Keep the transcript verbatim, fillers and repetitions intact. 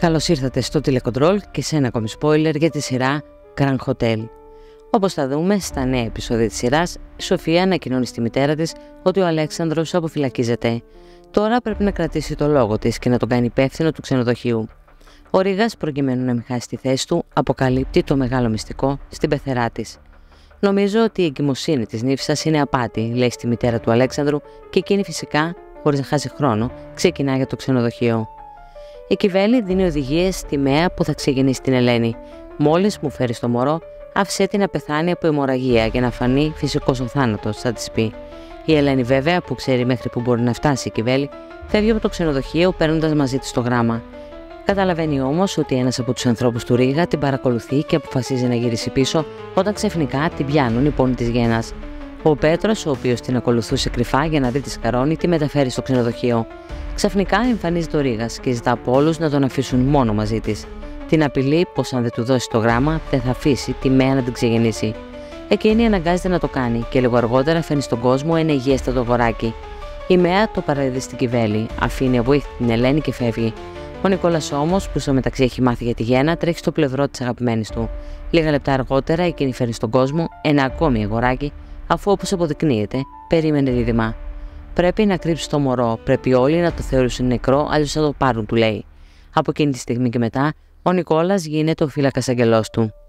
Καλώς ήρθατε στο Telecontrol και σε ένα ακόμη spoiler για τη σειρά Grand Hotel. Όπως θα δούμε, στα νέα επεισόδια της σειράς, η Σοφία ανακοινώνει στη μητέρα της ότι ο Αλέξανδρος αποφυλακίζεται. Τώρα πρέπει να κρατήσει το λόγο της και να τον κάνει υπεύθυνο του ξενοδοχείου. Ο Ρήγας, προκειμένου να μην χάσει τη θέση του, αποκαλύπτει το μεγάλο μυστικό στην πεθερά της. Νομίζω ότι η εγκυμοσύνη της νύφισσας είναι απάτη, λέει στη μητέρα του Αλέξανδρου, και εκείνη φυσικά, χωρίς να χάσει χρόνο, ξεκινά για το ξενοδοχείο. Η Κιβέλη δίνει οδηγίες στη Μέα που θα ξεκινήσει την Ελένη. Μόλις μου φέρει το μωρό, άφησε τη να πεθάνει από αιμορραγία για να φανεί φυσικός ο θάνατος, θα της πει. Η Ελένη, βέβαια, που ξέρει μέχρι που μπορεί να φτάσει η Κιβέλη, φεύγει από το ξενοδοχείο παίρνοντας μαζί της το γράμμα. Καταλαβαίνει όμως ότι ένας από τους ανθρώπους του Ρήγα την παρακολουθεί και αποφασίζει να γυρίσει πίσω, όταν ξαφνικά την πιάνουν οι πόνοι της γένας. Ο Πέτρος, ο οποίος την ακολουθούσε κρυφά για να δει τη σκαρώνη, τη μεταφέρει στο ξενοδοχείο. Ξαφνικά εμφανίζεται ο Ρήγας και ζητά από όλους να τον αφήσουν μόνο μαζί της. Την απειλεί πως αν δεν του δώσει το γράμμα, δεν θα αφήσει τη Μέα να την ξεγεννήσει. Εκείνη αναγκάζεται να το κάνει και λίγο αργότερα φέρνει στον κόσμο ένα υγιέστατο αγοράκι. Η Μέα το παραδίδει στην Κιβέλη, αφήνει αβοήθητη την Ελένη και φεύγει. Ο Νικόλας όμως, που στο μεταξύ έχει μάθει για τη γέννα, τρέχει στο πλευρό της αγαπημένης του. Λίγα λεπτά αργότερα, εκείνη φέρνει στον κόσμο ένα ακόμη αγοράκι, αφού όπως αποδεικνύεται, περίμενε δίδυμα. Πρέπει να κρύψει το μωρό, πρέπει όλοι να το θεωρήσουν νεκρό, αλλιώς θα το πάρουν, του λέει. Από εκείνη τη στιγμή και μετά, ο Νικόλας γίνεται ο φύλακας αγγελός του.